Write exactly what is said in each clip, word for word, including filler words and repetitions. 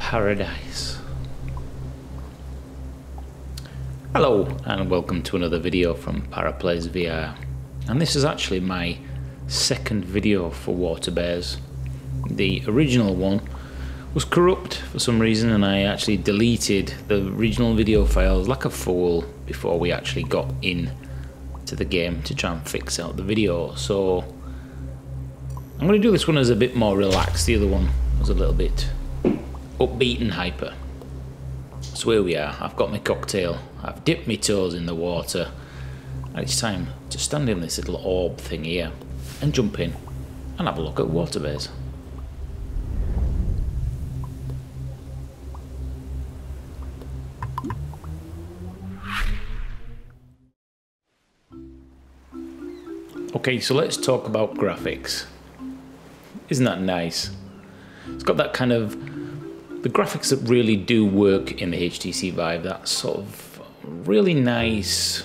Paradise. Hello and welcome to another video from Paraplays V R, and this is actually my second video for Water Bears. The original one was corrupt for some reason, and I actually deleted the original video files like a fool before we actually got in to the game to try and fix out the video. So I'm going to do this one as a bit more relaxed. The other one was a little bit upbeat and hyper. So here we are. I've got my cocktail, I've dipped my toes in the water, and it's time to stand in this little orb thing here and jump in and have a look at Water Bears. Okay, so let's talk about graphics. Isn't that nice? It's got that kind of, the graphics that really do work in the H T C Vive, that sort of really nice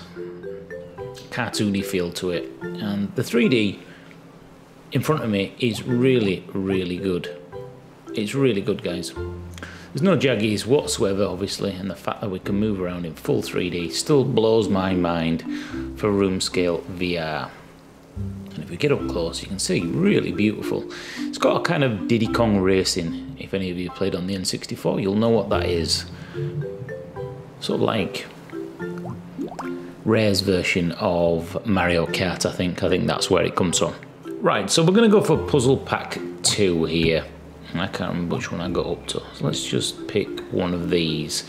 cartoony feel to it. And the three D in front of me is really, really good. It's really good, guys. There's no jaggies whatsoever, obviously, and the fact that we can move around in full three D still blows my mind for room scale V R. And if we get up close, you can see really beautiful. It's got a kind of Diddy Kong Racing. If any of you played on the N sixty-four, you'll know what that is. Sort of like Rare's version of Mario Kart, I think. I think that's where it comes from. Right, so we're going to go for Puzzle Pack two here. I can't remember which one I got up to. So let's just pick one of these.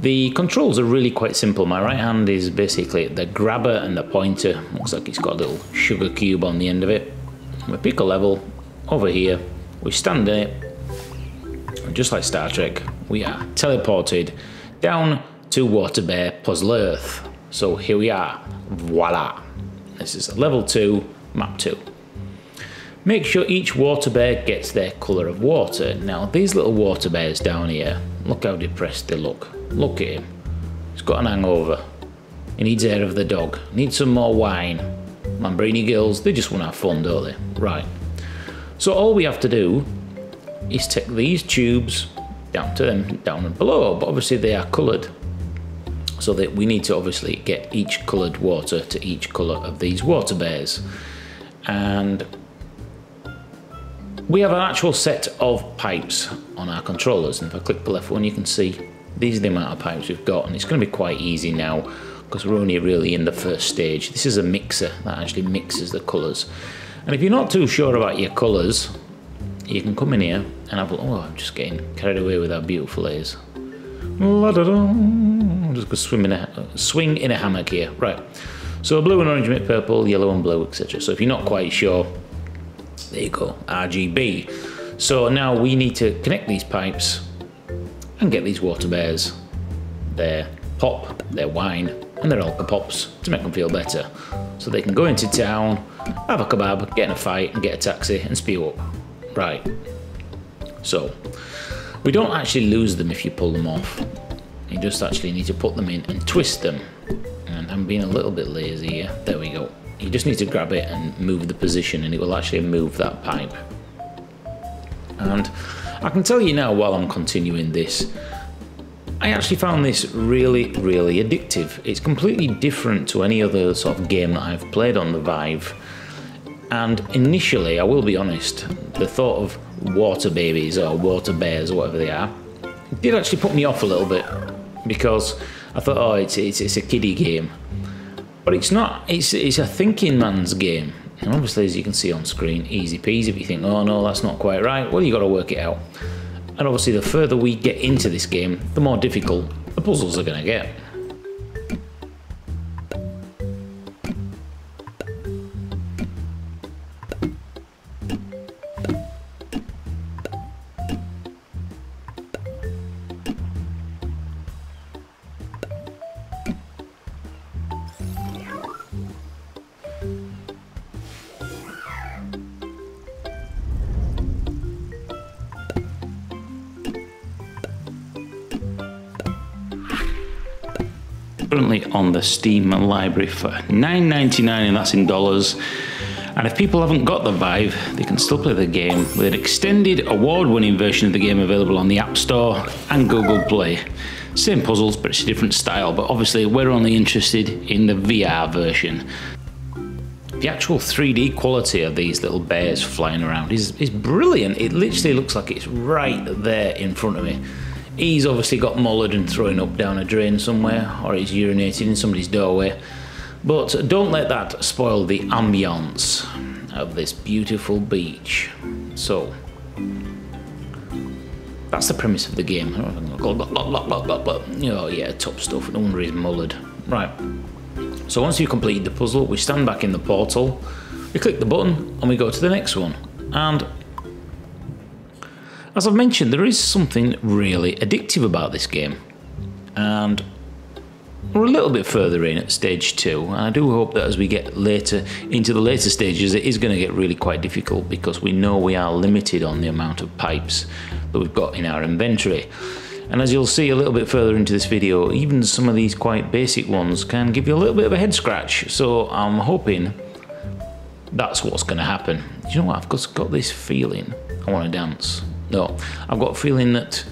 The controls are really quite simple. My right hand is basically the grabber and the pointer. Looks like it's got a little sugar cube on the end of it. We pick a level over here, we stand in it, just like Star Trek, we are teleported down to Water Bear Puzzle Earth. So here we are, voila. This is level two, map two. Make sure each water bear gets their colour of water. Now these little water bears down here, look how depressed they look. Look at him, he's got an hangover. He needs air of the dog, needs some more wine. Lambrini girls, they just want to have fun, don't they? Right, so all we have to do is take these tubes down to them, down and below, but obviously they are coloured. So that we need to obviously get each coloured water to each colour of these water bears. And we have an actual set of pipes on our controllers. And if I click the left one, you can see these are the amount of pipes we've got, and it's going to be quite easy now because we're only really in the first stage. This is a mixer that actually mixes the colours. And if you're not too sure about your colours, you can come in here and have a look. Oh, I'm just getting carried away with how beautiful it is. I'm just going to swim in a, swing in a hammock here. Right, so blue and orange make purple, yellow and blue, et cetera. So if you're not quite sure, there you go, R G B. So now we need to connect these pipes and get these water bears their pop, their wine, and their alka pops to make them feel better. So they can go into town, have a kebab, get in a fight, and get a taxi and spew up. Right. So we don't actually lose them if you pull them off. You just actually need to put them in and twist them. And I'm being a little bit lazy here. There we go. You just need to grab it and move the position, and it will actually move that pipe. And I can tell you now, while I'm continuing this, I actually found this really, really addictive. It's completely different to any other sort of game that I've played on the Vive. And initially, I will be honest, the thought of water babies or water bears or whatever they are did actually put me off a little bit, because I thought, oh, it's it's, it's a kiddie game. But it's not. It's, it's a thinking man's game. And obviously, as you can see on screen, easy peasy. If you think, oh no, that's not quite right, well, you got to work it out. And obviously, the further we get into this game, the more difficult the puzzles are going to get. currently on the Steam library for nine ninety-nine, and that's in dollars. And if people haven't got the Vive, they can still play the game with an extended award-winning version of the game available on the App Store and Google Play. Same puzzles, but it's a different style, but obviously we're only interested in the V R version. The actual three D quality of these little bears flying around is, is brilliant. It literally looks like it's right there in front of me. He's obviously got mullered and throwing up down a drain somewhere, or he's urinating in somebody's doorway. But don't let that spoil the ambiance of this beautiful beach. So, that's the premise of the game. Oh yeah, top stuff, no wonder he's mullered. Right, so once you've completed the puzzle, we stand back in the portal, we click the button, and we go to the next one. And as I've mentioned, there is something really addictive about this game. And we're a little bit further in at stage two, and I do hope that as we get later into the later stages, it is going to get really quite difficult, because we know we are limited on the amount of pipes that we've got in our inventory. And as you'll see a little bit further into this video, even some of these quite basic ones can give you a little bit of a head scratch. So I'm hoping that's what's going to happen. Do you know what? I've just got this feeling I want to dance. No, I've got a feeling that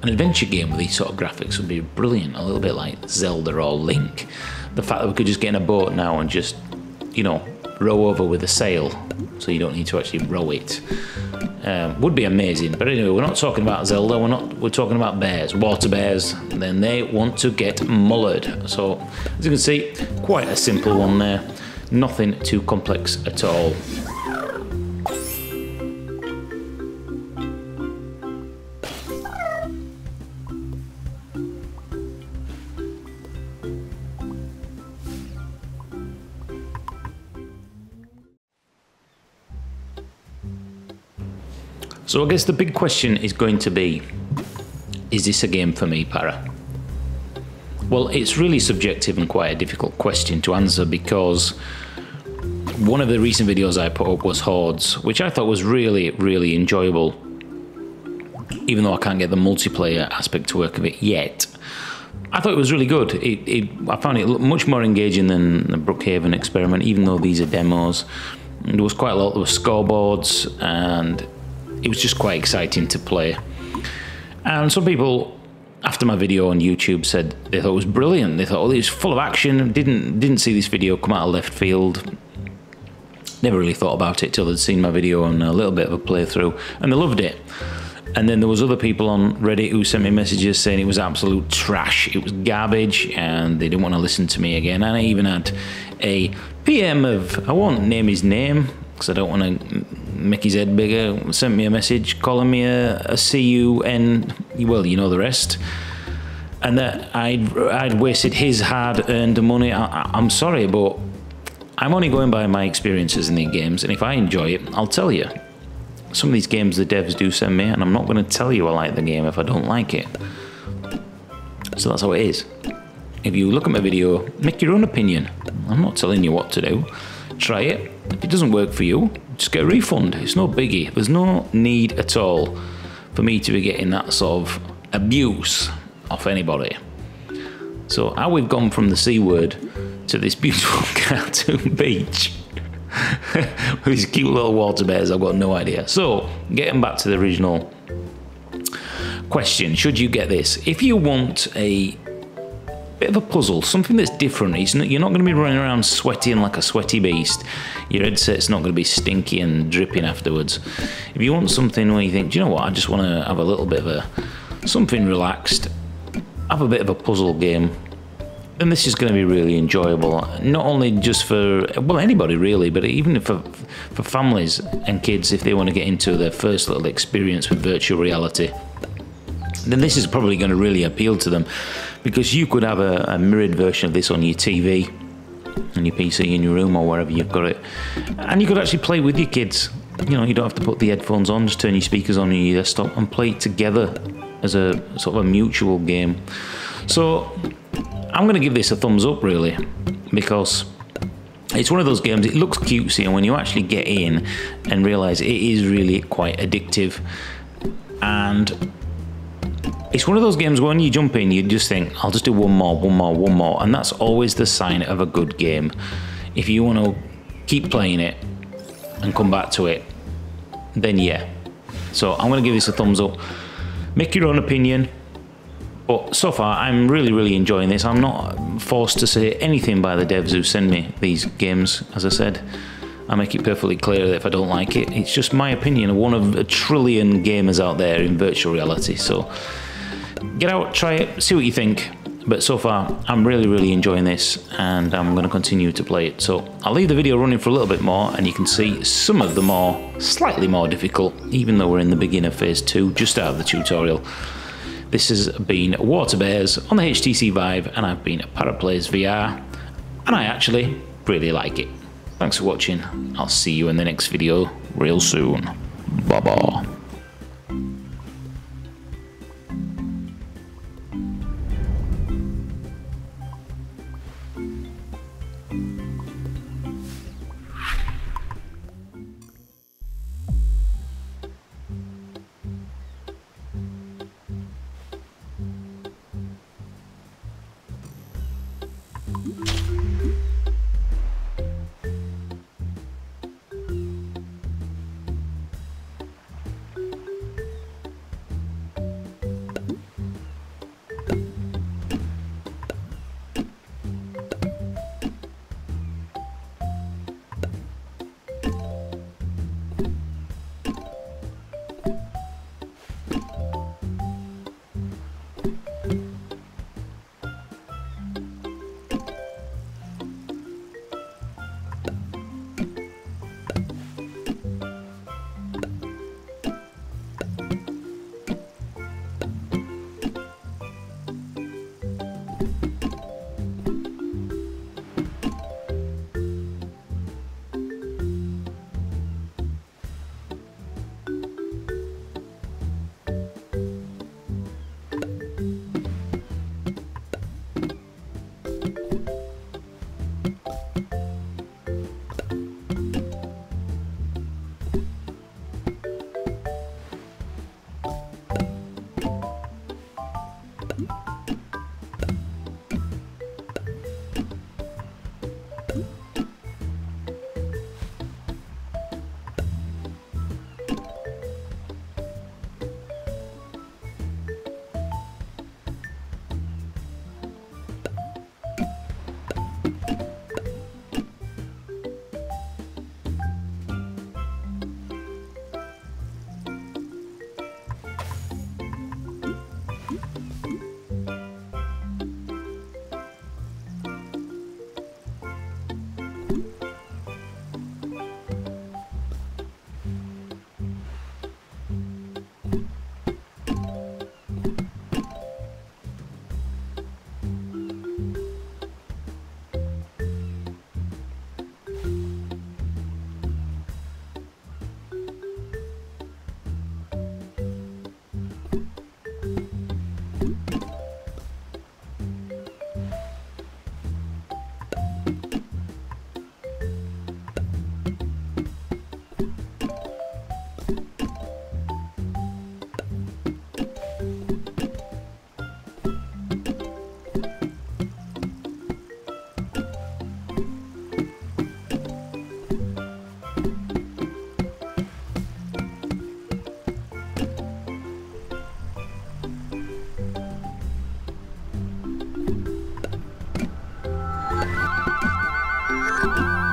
an adventure game with these sort of graphics would be brilliant, a little bit like Zelda or Link. The fact that we could just get in a boat now and just, you know, row over with a sail, so you don't need to actually row it, um, would be amazing. But anyway, we're not talking about Zelda, we're not, we're talking about bears, water bears, and then they want to get mullered. So, as you can see, quite a simple one there, nothing too complex at all. So I guess the big question is going to be, is this a game for me, Para? Well, it's really subjective and quite a difficult question to answer, because one of the recent videos I put up was Hordes, which I thought was really, really enjoyable, even though I can't get the multiplayer aspect to work of it yet. I thought it was really good. It, it, I found it much more engaging than the Brookhaven Experiment, even though these are demos. There was quite a lot, there were scoreboards, and it was just quite exciting to play. And some people, after my video on YouTube, said they thought it was brilliant. They thought, oh, it was full of action. Didn't, didn't see this video come out of left field. Never really thought about it till they'd seen my video on a little bit of a playthrough, and they loved it. And then there was other people on Reddit who sent me messages saying it was absolute trash. It was garbage, and they didn't want to listen to me again. And I even had a P M of, I won't name his name, because I don't want to make his head bigger, sent me a message calling me a, a C U N, well, you know the rest, and that I'd, I'd wasted his hard-earned money. I, I'm sorry, but I'm only going by my experiences in these games, and if I enjoy it, I'll tell you. Some of these games the devs do send me, and I'm not going to tell you I like the game if I don't like it. So that's how it is. If you look at my video, make your own opinion. I'm not telling you what to do. Try it. If it doesn't work for you, just get a refund. It's no biggie. There's no need at all for me to be getting that sort of abuse off anybody. So how we've gone from the C word to this beautiful cartoon beach with these cute little water bears, I've got no idea. So getting back to the original question, should you get this? If you want a bit of a puzzle, something that's different. It's not, you're not going to be running around sweating like a sweaty beast. Your headset's not going to be stinky and dripping afterwards. If you want something where you think, do you know what, I just want to have a little bit of a something relaxed, have a bit of a puzzle game, then this is going to be really enjoyable. Not only just for, well, anybody really, but even for for families and kids, if they want to get into their first little experience with virtual reality, then this is probably going to really appeal to them, because you could have a, a mirrored version of this on your T V and your P C in your room or wherever you've got it, and you could actually play with your kids. You know, you don't have to put the headphones on, just turn your speakers on your desktop and play together as a sort of a mutual game. So I'm going to give this a thumbs up really, because it's one of those games, it looks cutesy, and when you actually get in and realise it is really quite addictive, and It's one of those games when you jump in, you just think, I'll just do one more, one more, one more. And that's always the sign of a good game. If you want to keep playing it and come back to it, then yeah. So I'm going to give this a thumbs up. Make your own opinion. But so far, I'm really, really enjoying this. I'm not forced to say anything by the devs who send me these games, as I said. I make it perfectly clear that if I don't like it, it's just my opinion, one of a trillion gamers out there in virtual reality. So get out, try it, see what you think. But so far, I'm really, really enjoying this, and I'm going to continue to play it. So I'll leave the video running for a little bit more, and you can see some of the more, slightly more difficult, even though we're in the beginner phase two, just out of the tutorial. This has been Water Bears on the H T C Vive, and I've been at Paraplays V R, and I actually really like it. Thanks for watching. I'll see you in the next video real soon. Bye-bye. Bye.